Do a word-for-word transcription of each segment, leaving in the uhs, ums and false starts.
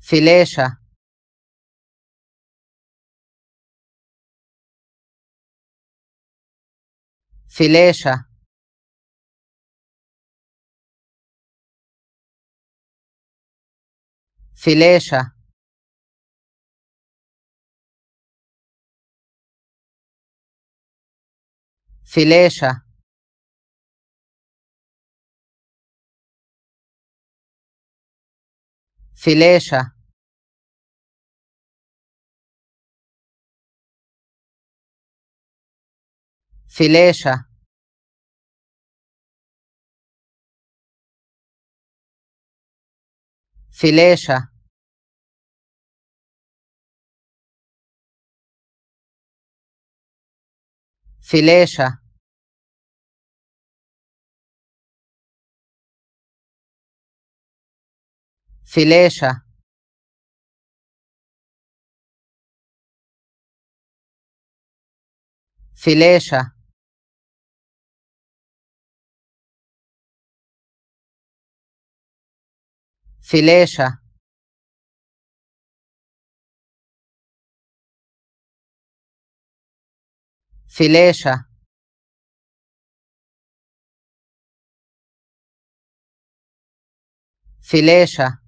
فلاشة، فلاشة، فلاشة، فلاشة، فلاشة، فلاشة، فلاشة، فلاشة، فلاشة، فلاشة، فلاشة، فلاشة، فلاشة، فلاشة، فلاشة، فلاشة، فلاشة،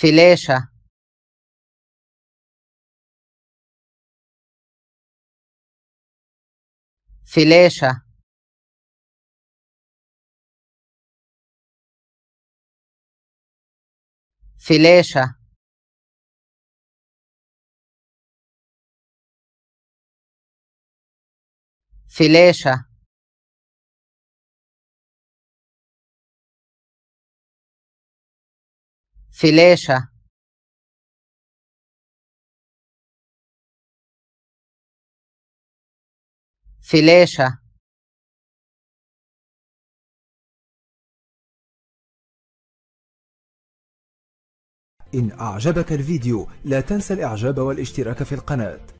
فلاشة، فلاشة، إن أعجبك الفيديو لا تنسى الإعجاب والاشتراك في القناة.